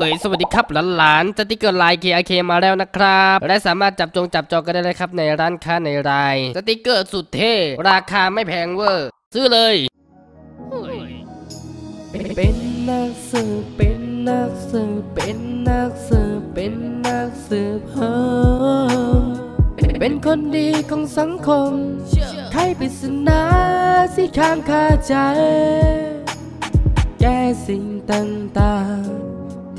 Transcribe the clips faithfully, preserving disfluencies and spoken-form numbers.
เอ๋ยสวัสดีครับหลานๆสติ๊กเกอร์ลาย เค อาร์ เค มาแล้วนะครับและสามารถจับจองจับจองกันได้เลยครับในร้านค้าในรายสติ๊กเกอร์สุดเท่ราคาไม่แพงเวอร์ซื้อเลยเป็นนักสืบเป็นนักสืบเป็นนักสืบเป็นนักสืบเฮาเป็นคนดีของสังคมไขปริศนาที่ค้างคาใจแก้สิ่งต่างๆ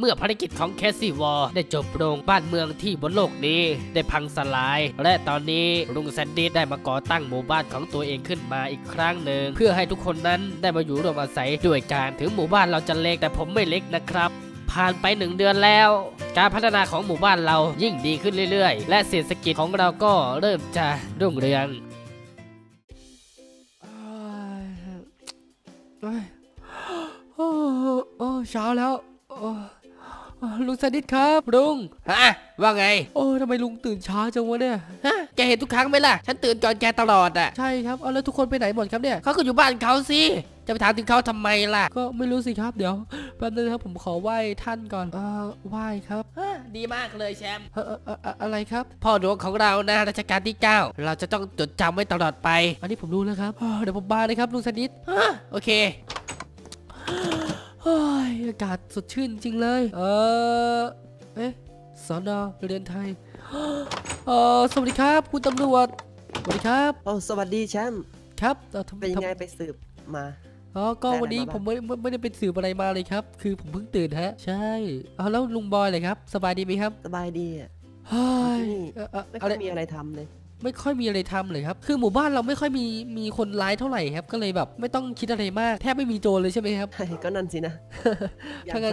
เมื่อภารกิจของแคสซี่วอลได้จบลงบ้านเมืองที่บนโลกนี้ได้พังสลายและตอนนี้ลุงแซนดี้ได้มาก่อตั้งหมู่บ้านของตัวเองขึ้นมาอีกครั้งหนึ่งเพื่อให้ทุกคนนั้นได้มาอยู่ร่วมอาศัยด้วยกันถึงหมู่บ้านเราจะเล็กแต่ผมไม่เล็กนะครับผ่านไปหนึ่งเดือนแล้วการพัฒนาของหมู่บ้านเรายิ่งดีขึ้นเรื่อยๆและเศรษฐกิจของเราก็เริ่มจะรุ่งเรืองโอ้เช้าแล้วลุงสนิทครับลุงฮะว่าไงโอ้ทำไมลุงตื่นช้าจังวะเนี่ยฮะแกเห็นทุกครั้งไหมล่ะฉันตื่นก่อนแกตลอดอ่ะใช่ครับเอาแล้วทุกคนไปไหนหมดครับเนี่ยเขาก็อยู่บ้านเขาสิจะไปถามถึงเขาทำไมล่ะก็ไม่รู้สิครับเดี๋ยวแป๊บนึงครับผมขอไหว้ท่านก่อนเออไหว้ครับดีมากเลยแชมป์อะไรครับพ่อหลวงของเรานะรัชกาลที่เก้าเราจะต้องจดจำไว้ตลอดไปอันนี้ผมรู้แล้วครับเดี๋ยวผมมาเลยครับลุงสนิทฮะโอเคอากาศสดชื่นจริงเลยเออเอ๊ะสอนอเรียนไทยเออสวัสดีครับคุณตำรวจสวัสดีครับโอ้สวัสดีแชมป์ครับเป็นยังไงไปสืบมาอ๋อก็วันนี้ผมไม่ไม่ได้ไปสืบอะไรมาเลยครับคือผมเพิ่งตื่นฮะใช่เอาแล้วลุงบอยเลยครับสบายดีไหมครับสบายดีอ่ะเฮ้ยไม่ค่อยมีอะไรทำเลยไม่ค่อยมีอะไรทำเลยครับคือหมู่บ้านเราไม่ค่อยมีมีคนร้ายเท่าไหร่ครับก็เลยแบบไม่ต้องคิดอะไรมากแทบไม่มีโจรเลยใช่ไหมครับก็นั่นสินะทางการ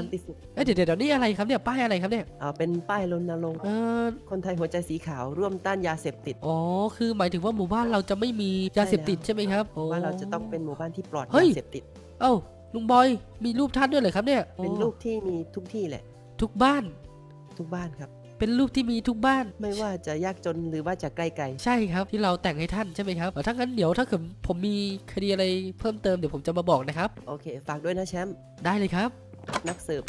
เอ๊ะเดี๋ยวเดี๋ยวนี่อะไรครับเนี่ยป้ายอะไรครับเนี่ยอ๋อเป็นป้ายรณรงค์คนไทยหัวใจสีขาวร่วมต้านยาเสพติดอ๋อคือหมายถึงว่าหมู่บ้านเราจะไม่มียาเสพติดใช่ไหมครับว่าเราจะต้องเป็นหมู่บ้านที่ปลอดยาเสพติดเอ้าลุงบอยมีรูปท่านด้วยเหรอครับเนี่ยเป็นรูปที่มีทุกที่แหละทุกบ้านทุกบ้านครับเป็นรูปที่มีทุกบ้านไม่ว่าจะยากจนหรือว่าจะใกล้ๆใช่ครับที่เราแต่งให้ท่านใช่ไหมครับถ้างั้นเดี๋ยวถ้าเกิดผมมีคดีอะไรเพิ่มเติมเดี๋ยวผมจะมาบอกนะครับโอเคฝากด้วยนะแชมป์ได้เลยครับนักสืบ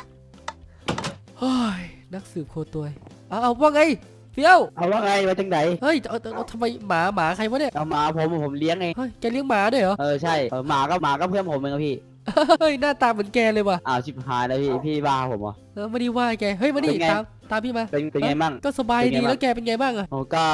เฮ้ยนักสืบโคตรวยเอาเอาว่าไงเฟี้ยวเอาว่าไงมาจังไหนเฮ้ยทำไมหมาหมาใครวะเนี่ยเอาหมาผมผมเลี้ยงไงเฮ้ยแกเลี้ยงหมาด้วยเหรอเออใช่หมาก็หมาก็เพื่อนผมเองครับพี่เฮ้ยหน้าตาเหมือนแกเลยว่ะอ้าวชิบหายแล้วพี่พี่บ้าผมเหรอเออไม่ได้ว่าแกเฮ้ยไม่ได้ตามตามพี่มาเป็นไงบ้างก็สบายดีแล้วแกเป็นไงบ้างอะโอ้ก็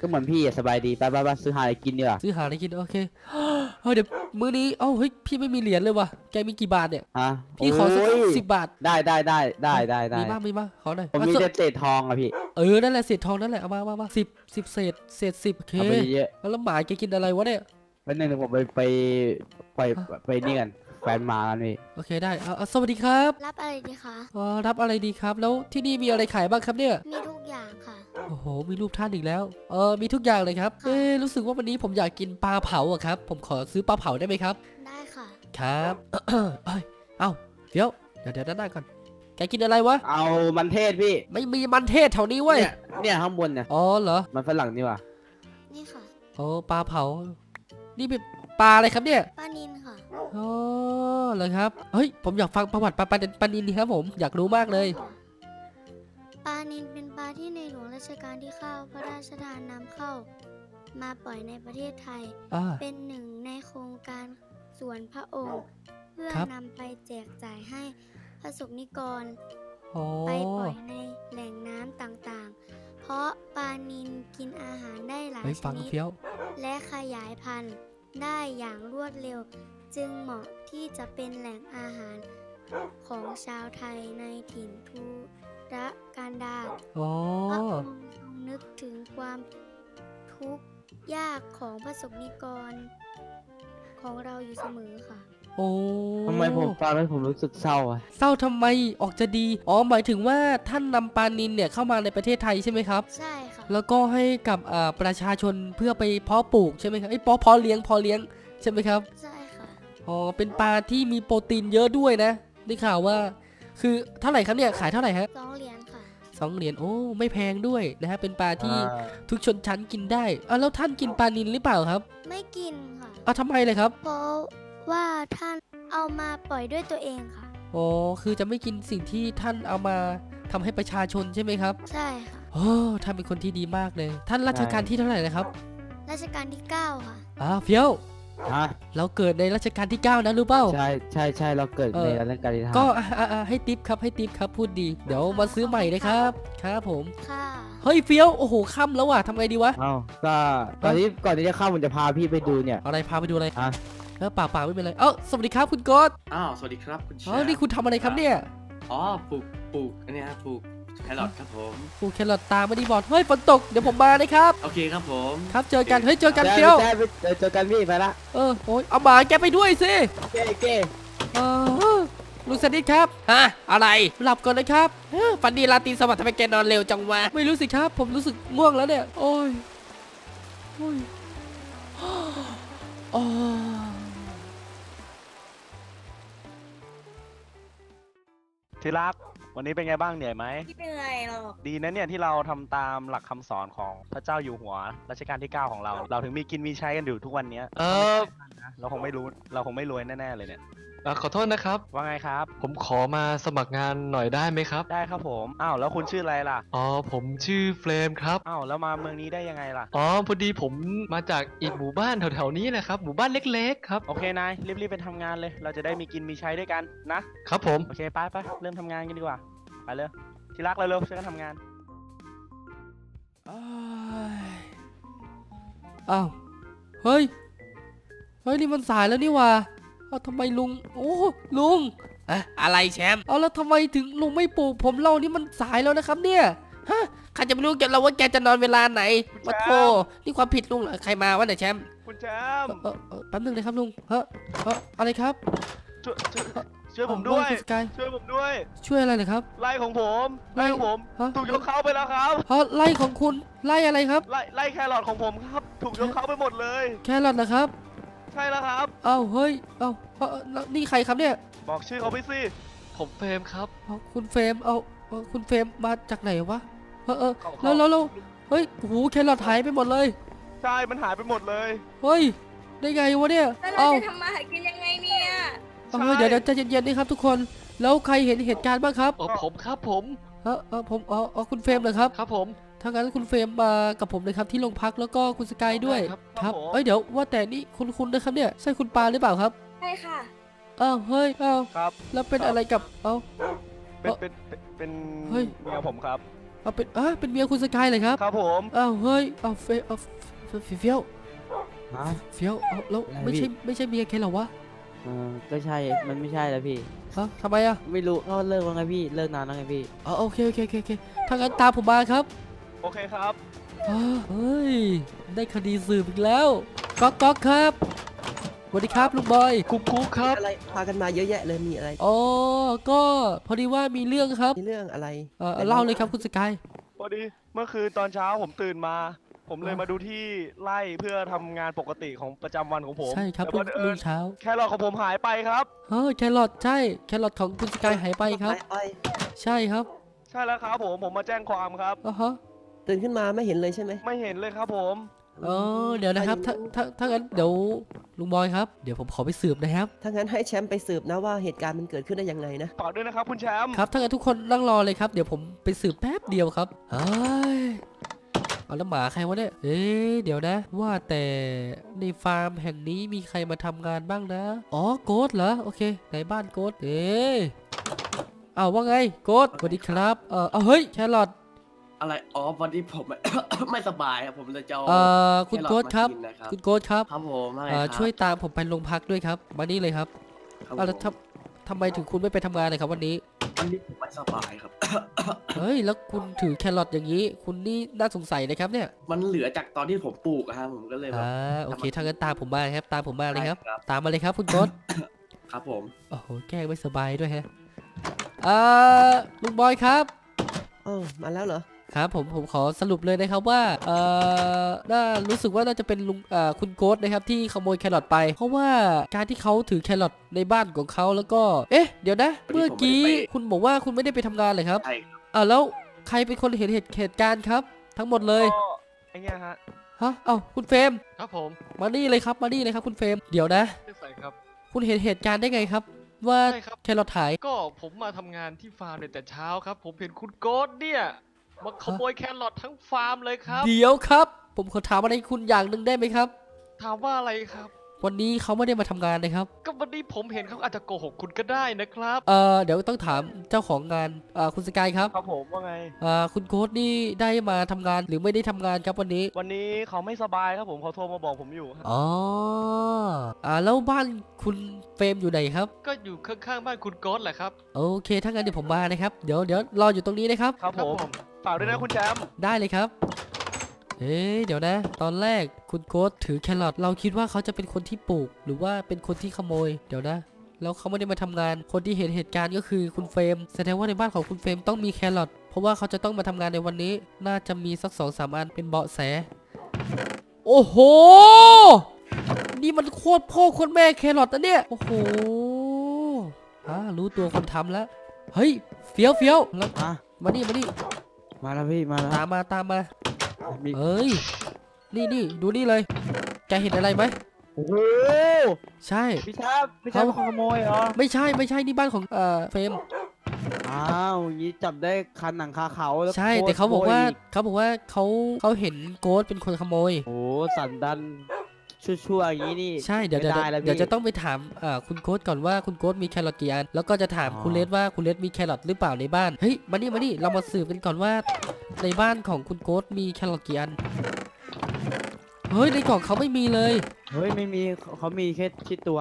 ก็เหมือนพี่สบายดีไปไปไปซื้อหาอะไรกินดีกว่าซื้อหาอะไรกินโอเคเฮ้ยเดี๋ยวมื้อนี้เอ้าเฮ้ยพี่ไม่มีเหรียญเลยว่ะแกมีกี่บาทเนี่ยฮะพี่ขอสักสิบบาทได้ได้ได้ได้ได้ได้มีบ้างมีบ้างขอหน่อยผมมีเศษทองอะพี่เออนั่นแหละเศษทองนั่นแหละเอามามามาสิบสิบเศษเศษสิบโอเคแล้วหมาแกกินอะไรวะเนี่ยวันหนึ่งผมไปไปไปไปนี่กันแฟนมากันพี่โอเคได้สวัสดีครับรับอะไรดีคะอ๋อรับอะไรดีครับแล้วที่นี่มีอะไรขายบ้างครับเนี่ยมีทุกอย่างค่ะโอ้โหมีรูปท่านอีกแล้วเออมีทุกอย่างเลยครับเอ๊รู้สึกว่าวันนี้ผมอยากกินปลาเผาอะครับผมขอซื้อปลาเผาได้ไหมครับได้ค่ะครับเอ้ยเอ้าเดี๋ยวเดี๋ยวเดี๋ยวด้านหน้าก่อนแกกินอะไรวะเอามันเทศพี่ไม่มีมันเทศแถวนี้เว้ยเนี่ยข้างบนเนี่ยอ๋อเหรอมันฝรั่งนี่วะนี่ค่ะโอ้ปลาเผานี่เป็นปลาอะไรครับเนี่ยปลานินค่ะอ๋อเลยครับเฮ้ยผมอยากฟังประวัติปลาปลาปลานินดีครับผมอยากรู้มากเลยปลานินเป็นปลาที่ในหลวงรัชกาลที่เก้าพระราชทานนำเข้ามาปล่อยในประเทศไทยเป็นหนึ่งในโครงการสวนพระองค์เพื่อนำไปแจกจ่ายให้ประสบนิกรไปปล่อยในแหล่งน้ำต่างๆเพราะปลานินกินอาหารได้หลายชนิดและขยายพันธุ์ได้อย่างรวดเร็วจึงเหมาะที่จะเป็นแหล่งอาหารของชาวไทยในถิ่นทุรกันดารพระองค์ทรงนึกถึงความทุกข์ยากของประสบนิกรของเราอยู่เสมอค่ะ โอ้ทำไมผมฟังแล้วผมรู้สึกเศร้าอ่ะเศร้าทำไมออกจะดีอ๋อหมายถึงว่าท่านนำปลานิลเนี่ยเข้ามาในประเทศไทยใช่ไหมครับใช่ค่ะแล้วก็ให้กับประชาชนเพื่อไปเพาะปลูกใช่ไหมครับไอ้เพาะเพาะเลี้ยงเพาะเลี้ยงใช่ไหมครับใช่ค่ะอ๋อเป็นปลาที่มีโปรตีนเยอะด้วยนะได้ข่าวว่าคือเท่าไหร่ครับเนี่ยขายเท่าไหร่ฮะสองเหรียญค่ะสองเหรียญโอ้ไม่แพงด้วยนะฮะเป็นปลาที่ทุกชนชั้นกินได้อ่ะแล้วท่านกินปลานิลหรือเปล่าครับไม่กินค่ะอ่ะทำไมเลยครับเพราะว่าท่านเอามาปล่อยด้วยตัวเองค่ะอ๋อคือจะไม่กินสิ่งที่ท่านเอามาทำให้ประชาชนใช่ไหมครับใช่ค่ะโอ้ท่านเป็นคนที่ดีมากเลยท่านรัชกาลที่เท่าไหร่นะครับรัชกาลที่เก้าค่ะอ่ะเฟี้ยวเราเกิดในรัชกาลที่เก้านะรู้เปล่าใช่ใช่ใช่เราเกิดในรัชกาลที่เก้าก็ให้ติ๊บครับให้ติ๊บครับพูดดีเดี๋ยวมาซื้อใหม่นะครับครับผมค่ะเฮ้ยเฟี้ยวโอ้โหค่ำแล้วว่ะทำไงดีวะอ้าวก็ตอนนี้ก่อนที่จะค่ำผมจะพาพี่ไปดูเนี่ยอะไรพาไปดูอะไรอ่ะเออป่าป่าไม่เป็นไรเอ้าสวัสดีครับคุณก๊อตอ้าวสวัสดีครับคุณเชฟอ๋อนี่คุณทำอะไรครับเนี่ยอ๋อปลูกปลูกอันนี้ครับปลูกแครอทครับผมปลูกแครอทตามไม่ดีบอดเฮ้ยฝนตกเดี๋ยวผมมาเลยครับโอเคครับผมครับเจอกันเฮ้ยเจอกันเฟี้ยวเจอกันพี่ไปละเออโอ้ยเอาหมาแกไปด้วยสิเก๋เก๋เออลุงสนิทครับฮะอะไรหลับก่อนเลยครับฝันดีราตรีสวัสดิ์ทำไมแกนอนเร็วจังวะไม่รู้สิครับผมรู้สึกง่วงแล้วเนี่ยโอ้ยโอ้ยอ๋อที่รักวันนี้เป็นไงบ้างเหนื่อยไหมไม่เหนื่อยหรอกดีนะเนี่ยที่เราทำตามหลักคำสอนของพระเจ้าอยู่หัวรัชกาลที่เก้าของเราเราถึงมีกินมีใช้กันอยู่ทุกวันเนี้ยเออเราคงไม่รู้เราคงไม่รวยแน่ๆเลยเนี่ยขอโทษนะครับว่าไงครับผมขอมาสมัครงานหน่อยได้ไหมครับได้ครับผมอ้าวแล้วคุณชื่ออะไรล่ะอ๋อผมชื่อเฟรมครับอ้าวแล้วมาเมืองนี้ได้ยังไงล่ะอ๋อพอดีผมมาจากอีกหมู่บ้านแถวๆนี้นะครับหมู่บ้านเล็กๆครับโอเคนายรีบๆไปทำงานเลยเราจะได้มีกินมีใช้ด้วยกันนะครับผมโอเคไปไปเริ่มทำงานกันดีกว่าไปเลยที่รักเราเร็วช่วยกันทำงานอ้าวเฮ้ยเฮ้ยนี่มันสายแล้วนี่ว่าเอาทำไมลุงโอ้ลุงอะอะไรแชมป์เอาแล้วทำไมถึงลุงไม่ปลูกผมเรานี่มันสายแล้วนะครับเนี่ยฮะใครจะไปรู้แกเราว่าแกจะนอนเวลาไหนมาโทษนี่ความผิดลุงเหรอใครมาวะเนี่ยแชมป์คุณแชมป์แป๊บนึงเลยครับลุงเฮ้ออะไรครับช่วยผมด้วยช่วยผมด้วยช่วยอะไรเลยครับไล่ของผมไล่ของผมถูกยกเข้าไปแล้วครับเพราะไล่ของคุณไล่อะไรครับไล่ไล่แครอทของผมครับถูกยกเข้าไปหมดเลยแครอทเหรอครับใช่แล้วครับเอ้าเฮ้ยเอ้านี่ใครครับเนี่ยบอกชื่อเขาไปสิผมเฟรมครับคุณเฟรมเอาคุณเฟรมมาจากไหนวะเออเออแล้วแล้วเฮ้ยโอ้โหแครอทหายไปหมดเลยใช่มันหายไปหมดเลยเฮ้ยได้ไงวะเนี่ยเราจะทำมาหากินยังไงเนี่ยเดี๋ยวใจเย็นๆนี่ครับทุกคนแล้วใครเห็นเหตุการณ์บ้างครับผมครับผมเออเออผมอ๋อคุณเฟรมเหรอครับครับผมถ้างั้นคุณเฟรมมากับผมเลยครับที่โรงพักแล้วก็คุณสกายด้วยครับเอ้ยเดี๋ยวว่าแต่นี่คุณคุณนะครับเนี่ยใช่คุณปาหรือเปล่าครับใช่ค่ะอ้าวเฮ้ยอ้าวครับแล้วเป็นอะไรกับเอ้าเป็นเป็นเป็นเฮ้ยเมียผมครับอ้าวเป็นอ้าเป็นเมียคุณสกายเลยครับครับผมอ้าวเฮ้ยอ้าวเฟลเฟลเฟลแล้วไม่ใช่ไม่ใช่เมียแค่เหรอวะเออก็ใช่มันไม่ใช่แล้วพี่ฮะทำไมอ่ะไม่รู้ก็เลิกแล้วไงพี่เลิกนานแล้วไงพี่อ๋อโอเคโอเคโอเคถ้างั้นตามผมมาครับโอเคครับเฮ้ยได้คดีสืบอีกแล้วก๊อกก๊อกครับสวัสดีครับลูกบอยคุกคุกครับอะไรพากันมาเยอะแยะเลยมีอะไรอ๋อก็พอดีว่ามีเรื่องครับมีเรื่องอะไรเออเล่าเลยครับคุณสกายพอดีเมื่อคืนตอนเช้าผมตื่นมาผมเลยมาดูที่ไล่เพื่อทำงานปกติของประจำวันของผมใช่ครับรุ่งเช้าแครอทของผมหายไปครับเฮ้ยแครอทใช่แครอทของคุณสกายหายไปครับใช่ครับใช่แล้วครับผมผมมาแจ้งความครับอ๋อฮะตื่นขึ้นมาไม่เห็นเลยใช่ไหมไม่เห็นเลยครับผมเออเดี๋ยวนะครับถ้าถ้าถ้างั้นเดี๋ยวลุงบอยครับเดี๋ยวผมขอไปสืบนะครับถ้างั้นให้แชมป์ไปสืบนะว่าเหตุการณ์มันเกิดขึ้นได้ยังไงนะฝากด้วยนะครับคุณแชมป์ครับถ้างั้นทุกคนนั่งรอเลยครับเดี๋ยวผมไปสืบแป๊บเดียวครับเฮ้ยเอาแล้วหมาใครวะเนี่ยเอ๊ะเดี๋ยวนะว่าแต่ในฟาร์มแห่งนี้มีใครมาทำงานบ้างนะอ๋อโกดเหรอโอเคไหนบ้านโกดเอ๊ะเอาว่าไงโกดสวัสดีครับเออเอาเฮ้ยแครอทอะไรอ๋อวันนี้ผมไม่สบายครับผมจะเจ้าคุณโกดครับคุณโกดครับครับผมช่วยตามผมไปโรงพักด้วยครับมานี่เลยครับเอาแล้วทำไมถึงคุณไม่ไปทำงานเลยครับวันนี้วันนี้ผมไม่สบายครับเฮ้ยแล้วคุณถือแครอทอย่างนี้คุณนี่น่าสงสัยนะครับเนี่ยมันเหลือจากตอนที่ผมปลูกครับผมก็เลยอ่าโอเคทางนั้นตามผมมาครับตามผมมาเลยครับตามมาเลยครับคุณโกด ครับผมโอ้โหแก้ไม่สบายด้วยฮะเอ่อลุงบอยครับเออมาแล้วเหรอครับผมผมขอสรุปเลยนะครับว่าเอ่อน่ารู้สึกว่าน่าจะเป็นลุงเอ่อคุณโกสนะครับที่ขโมยแครอทไปเพราะว่าการที่เขาถือแครอทในบ้านของเขาแล้วก็เอ๊ะเดี๋ยวนะเมื่อกี้คุณบอกว่าคุณไม่ได้ไปทำงานเลยครับใช่อ่าแล้วใครเป็นคนเห็นเหตุการณ์ครับทั้งหมดเลยไอ้เนี่ยฮะฮะเอ้าคุณเฟรมครับผมมานี่เลยครับมานี่เลยครับคุณเฟรมเดี๋ยวนะใช่ครับคุณเห็นเหตุการณ์ได้ไงครับว่าแครอทหายก็ผมมาทำงานที่ฟาร์มแต่เช้าครับผมเห็นคุณโกสเนี่ยมาขโมยแครอททั้งฟาร์มเลยครับเดี๋ยวครับผมขอถามอะไรคุณอย่างหนึ่งได้ไหมครับถามว่าอะไรครับวันนี้เขาไม่ได้มาทำงานนะครับก็วันนี้ผมเห็นเขาอาจจะโกหกคุณก็ได้นะครับเออเดี๋ยวต้องถามเจ้าของงานอ่าคุณสกายครับครับผมว่าไงอ่าคุณโค้ดนี่ได้มาทำงานหรือไม่ได้ทำงานครับวันนี้วันนี้เขาไม่สบายครับผมเขาโทรมาบอกผมอยู่อ๋ออ่าแล้วบ้านคุณเฟรมอยู่ไหนครับก็อยู่ข้างๆบ้านคุณโค้ดแหละครับโอเคถ้างั้นเดี๋ยวผมมานะครับเดี๋ยวเดี๋ยวรออยู่ตรงนี้นะครับครับผมฝากด้วยนะคุณแจมได้เลยครับเอ๊ะเดี๋ยวนะตอนแรกคุณโค้ดถือแครอทเราคิดว่าเขาจะเป็นคนที่ปลูกหรือว่าเป็นคนที่ขโมยเดี๋ยวนะแล้วเขาไม่ได้มาทำงานคนที่เห็นเหตุการณ์ก็คือคุณเฟรมแสดงว่าในบ้านของคุณเฟรมต้องมีแครอทเพราะว่าเขาจะต้องมาทำงานในวันนี้น่าจะมีสักสองสามอันเป็นเบาะแสโอ้โหนี่มันโคตรพ่อโคตรแม่แครอทนะเนี่ยโอ้โหอ่ารู้ตัวคนทำแล้วเฮ้ยเฟี้ยวเฟี้ยวแล้วมาดิมาดิมาแล้วพี่มาแล้วตามมาตามมาเฮ้ยนี่นี่ดูนี่เลยแกเห็นอะไรไหมโอ้โหใช่ไม่ใช่ไม่ใช่ขโมยเหรอไม่ใช่ไม่ใช่นี่บ้านของเอ่อเฟรมอ้าวงี้จับได้คันหนังคาเขาแล้วใช่แต่เขาบอกว่าเขาบอกว่าเขาเขาเห็นโกสเป็นคนขโมยโอ้สันดันชั่วๆอย่างนี้นี่ใช่เดี๋ยวเดี๋ยวจะต้องไปถามเอ่อคุณโกสก่อนว่าคุณโกสมีแครอทกี่อันแล้วก็จะถามคุณเลสว่าคุณเลสมีแครอทหรือเปล่าในบ้านเฮ้ยมานี่มานี่เรามาสืบกันก่อนว่าในบ้านของคุณโกสมีแครอทกี่อันเฮ้ยในกล่องเขาไม่มีเลยเฮ้ยไม่มีเขามีแค่ชิ้นตัว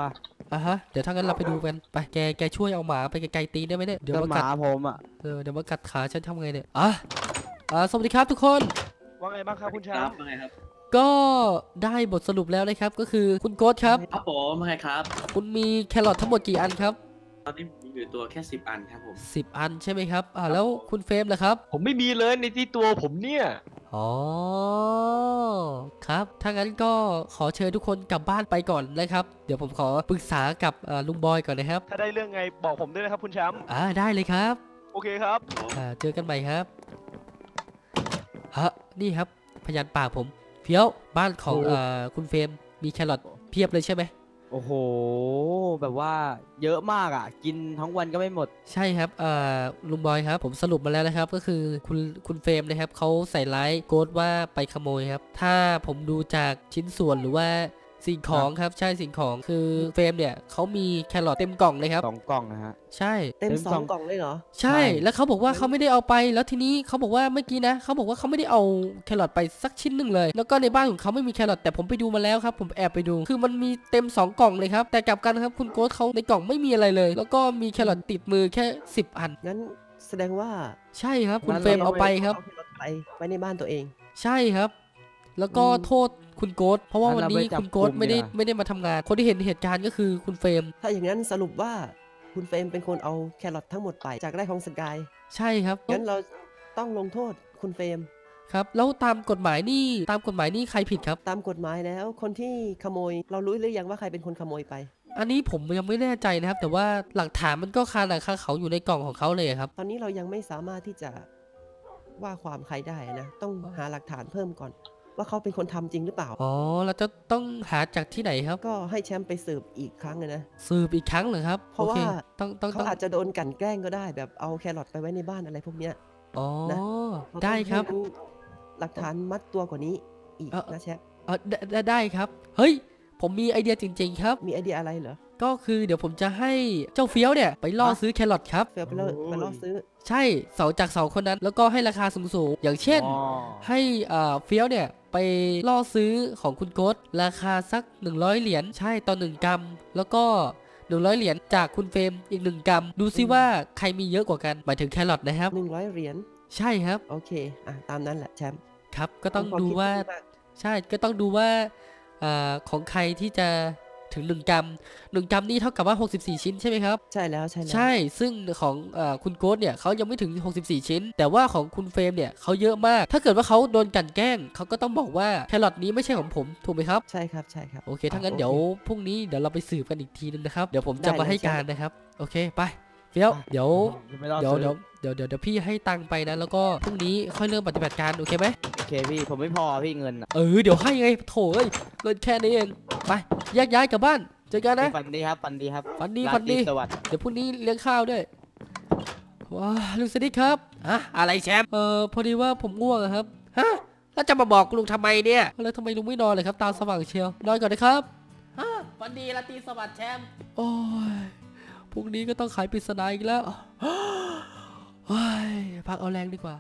อ่ะฮะเดี๋ยวถ้างั้นเราไปดูกันไปแกแกช่วยเอาหมาไปไกลๆตีได้ไหมเนี่ยเดี๋ยวมากัดผมอ่ะเออเดี๋ยวมากัดขาฉันทำไงเนี่ยอ่ะอ่าสวัสดีครับทุกคนว่าไงบ้างครับคุณชาว่าไงครับก็ได้บทสรุปแล้วนะครับก็คือคุณโกสครับครับผมไงครับคุณมีแครอททั้งหมดกี่อันครับตอนนี้ผมมีอยู่ตัวแค่สิบอันครับผมสิบอันใช่ไหมครับอ่าแล้วคุณเฟรมล่ะครับผมไม่มีเลยในที่ตัวผมเนี่ยอ๋อครับถ้างั้นก็ขอเชิญทุกคนกลับบ้านไปก่อนนะครับเดี๋ยวผมขอปรึกษากับลุงบอยก่อนนะครับถ้าได้เรื่องไงบอกผมด้วยนะครับคุณแชมป์อ่าได้เลยครับโอเคครับอ่าเจอกันใหม่ครับฮะนี่ครับพยานปากผมเพี้ยวบ้านของอ่าคุณเฟรมมีแครอทเพียบเลยใช่ไหมโอ้โหแบบว่าเยอะมากอ่ะกินทั้งวันก็ไม่หมดใช่ครับอ่าลุงบอยครับผมสรุปมาแล้วนะครับก็คือคุณคุณเฟรมนะครับเขาใส่ร้ายโกสว่าไปขโมยครับถ้าผมดูจากชิ้นส่วนหรือว่าสิ่งของครับใช่สิ่งของคือเฟรมเนี่ยเขามีแครอทเต็มกล่องเลยครับสองกล่องนะฮะใช่เต็มสองกล่องเลยเหรอใช่แล้วเขาบอกว่าเขาไม่ได้เอาไปแล้วทีนี้เขาบอกว่าเมื่อกี้นะเขาบอกว่าเขาไม่ได้เอาแครอทไปสักชิ้นหนึ่งเลยแล้วก็ในบ้านของเขาไม่มีแครอทแต่ผมไปดูมาแล้วครับผมแอบไปดูคือมันมีเต็มสองกล่องเลยครับแต่กลับกันครับคุณโกสเขาในกล่องไม่มีอะไรเลยแล้วก็มีแครอทติดมือแค่สิบอันงั้นแสดงว่าใช่ครับคุณเฟรมเอาไปครับไปไว้ในบ้านตัวเองใช่ครับแล้วก็โทษคุณโกสเพราะว่าวันนี้คุณโกสไม่ได้ไม่ได้มาทำงานคนที่เห็นเหตุการณ์ก็คือคุณเฟรมถ้าอย่างนั้นสรุปว่าคุณเฟรมเป็นคนเอาแครอททั้งหมดไปจากไร่ของสกายใช่ครับงั้นเราต้องลงโทษคุณเฟรมครับแล้วตามกฎหมายนี่ตามกฎหมายนี่ใครผิดครับตามกฎหมายแล้วคนที่ขโมยเรารู้หรือยังว่าใครเป็นคนขโมยไปอันนี้ผมยังไม่แน่ใจนะครับแต่ว่าหลักฐานมันก็คาหนังคาเขาอยู่ในกล่องของเขาเลยครับตอนนี้เรายังไม่สามารถที่จะว่าความใครได้นะต้องหาหลักฐานเพิ่มก่อนว่าเขาเป็นคนทำจริงหรือเปล่าอ๋อแล้วจะต้องหาจากที่ไหนครับก็ให้แชมป์ไปสืบอีกครั้งเลยนะสืบอีกครั้งเหรอครับเพราะว่าต้องต้องเขาอาจจะโดนกันแกล้งก็ได้แบบเอาแครอทไปไว้ในบ้านอะไรพวกเนี้ยอ๋อได้ครับหลักฐานมัดตัวกว่านี้อีกนะแชมป์อ๋อได้ได้ครับเฮ้ยผมมีไอเดียจริงๆครับมีไอเดียอะไรเหรอก็คือเดี๋ยวผมจะให้เจ้าเฟี้ยวเนี่ยไปล่อซื้อแครอทครับเฟี้ยวไปล่อไปล่อซื้อใช่สาวจากสาวคนนั้นแล้วก็ให้ราคาสูงๆอย่างเช่นให้อ่าเฟี้ยวเนี่ยไปล่อซื้อของคุณโกสราคาสักหนึ่งร้อยเหรียญใช่ต่อหนึ่งกรัมแล้วก็หนึ่งร้อยเหรียญจากคุณเฟรมอีกหนึ่งกรัมดูซิว่าใครมีเยอะกว่ากันหมายถึงแครอทนะครับหนึ่งร้อยเหรียญใช่ครับโอเคอ่ะตามนั้นแหละแชมป์ครับก็ต้องดูว่าใช่ก็ต้องดูว่าของใครที่จะ ถึงหนึ่งกรัมนี่เท่ากับว่าหกสิบสี่ชิ้นใช่ไหมครับใช่แล้วใช่ใช่ซึ่งของคุณโกดเนี่ยเขายังไม่ถึงหกสิบสี่ชิ้นแต่ว่าของคุณเฟรมเนี่ยเขาเยอะมากถ้าเกิดว่าเขาโดนกันแกล้งเขาก็ต้องบอกว่าแครอทนี้ไม่ใช่ของผมถูกไหมครับใช่ครับใช่ครับโอเคถ้างั้นเดี๋ยวพรุ่งนี้เดี๋ยวเราไปสืบกันอีกทีนึงนะครับเดี๋ยวผมจะมาให้การนะครับโอเคไปเดี๋ยวเดี๋ยวเดี๋ยวเดี๋ยวเดี๋ยวเดี๋ยวพี่ให้ตังไปนะแล้วก็พรุ่งนี้ค่อยเริ่มปฏิบัติการโอเคไหมโอเคพี่ผมไม่พอพี่เงินเออเดี๋ยวให้ไงโถเอ้ยเงินแค่นี้เองไปแยกย้ายกลับบ้านเจอกันนะฝันดีครับฝันดีครับฝันดีฝันดีเดี๋ยวพรุ่งนี้เลี้ยงข้าวด้วยว้าลุงสนิทครับอะอะไรแชมป์เออพอดีว่าผมง่วงครับฮะแล้วจะมาบอกลุงทำไมเนี่ยแล้วทำไมลุงไม่นอนเลยครับตาสว่างเชียวนอนก่อนนะครับฮะฝันดีราตรีสวัสดิ์แชมป์โอ้ยพรุ่งนี้ก็ต้องขายปริศนาอีกแล้วพักเอาแรงดีกว่า